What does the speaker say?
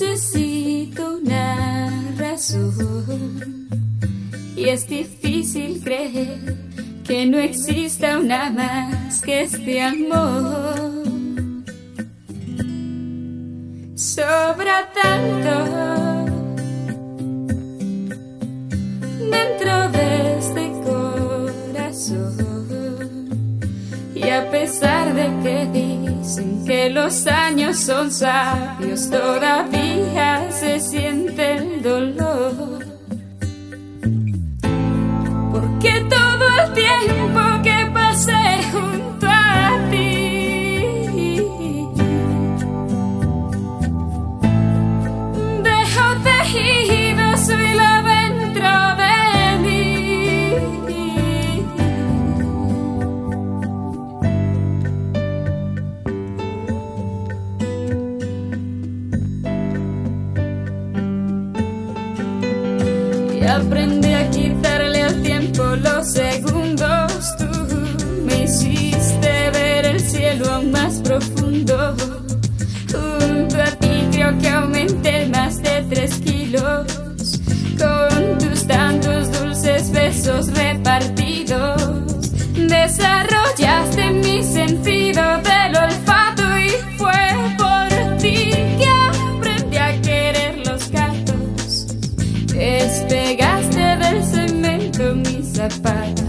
necesito una razón, y es difícil creer que no exista una más que este amor. Sobra tanto dentro de este corazón, y a pesar de que dicen que los años son sabios, todavía se siente el dolor. Porque todo el tiempo que pasé junto a ti dejó tejido su hilo dentro de mí. Y aprendí a quitarle por los segundos. Tú me hiciste ver el cielo aún más profundo. Junto a ti creo que aumenté más de 3 kilos, con tus tantos dulces besos repartidos. Desarrollaste en mi sentido del olfato, y fue por ti que aprendí a querer los gatos. Despegaste del cemento mis zapatos.